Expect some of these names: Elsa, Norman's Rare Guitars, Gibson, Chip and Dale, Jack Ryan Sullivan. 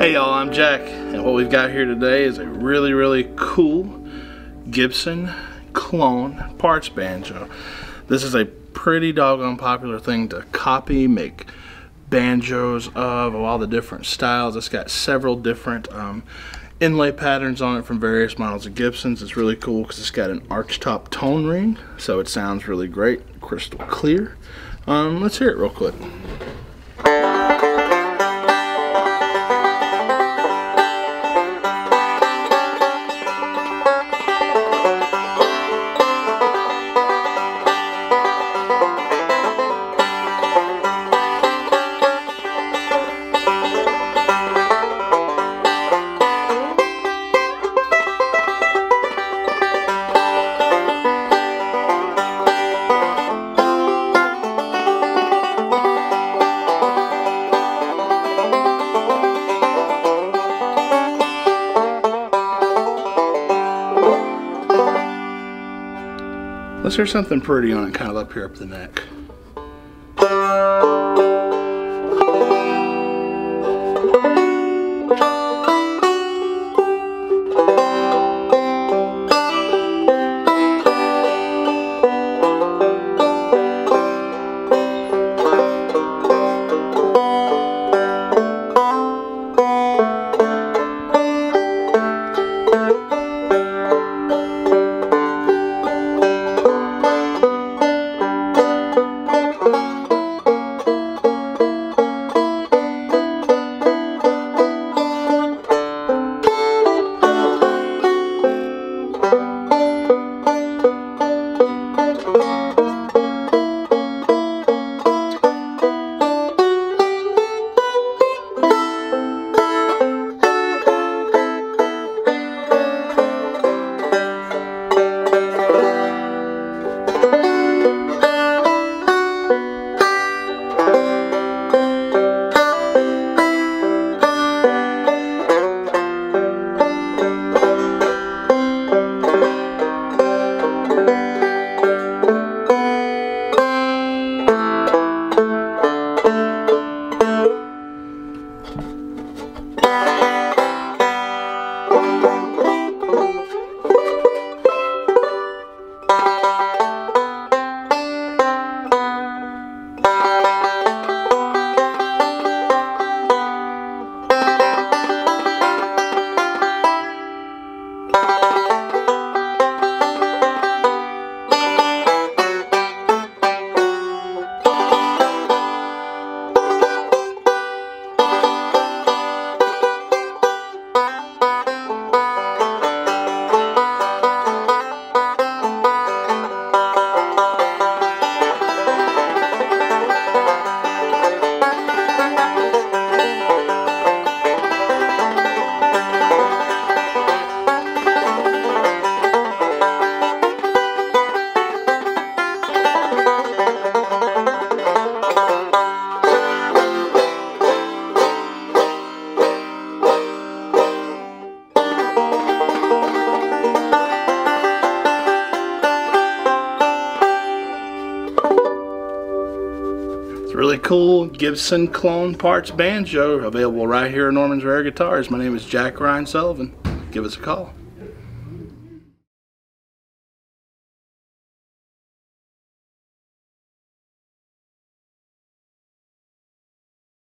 Hey y'all, I'm Jack, and what we've got here today is a really cool Gibson clone parts banjo. This is a pretty doggone popular thing to copy, make banjos of all the different styles. It's got several different inlay patterns on it from various models of Gibsons. It's really cool because it's got an archtop tone ring, so it sounds really great, crystal clear. Let's hear it real quick. Let's hear something pretty on it, kind of up here up the neck. It's a really cool Gibson clone parts banjo available right here at Norman's Rare Guitars. My name is Jack Ryan Sullivan. Give us a call.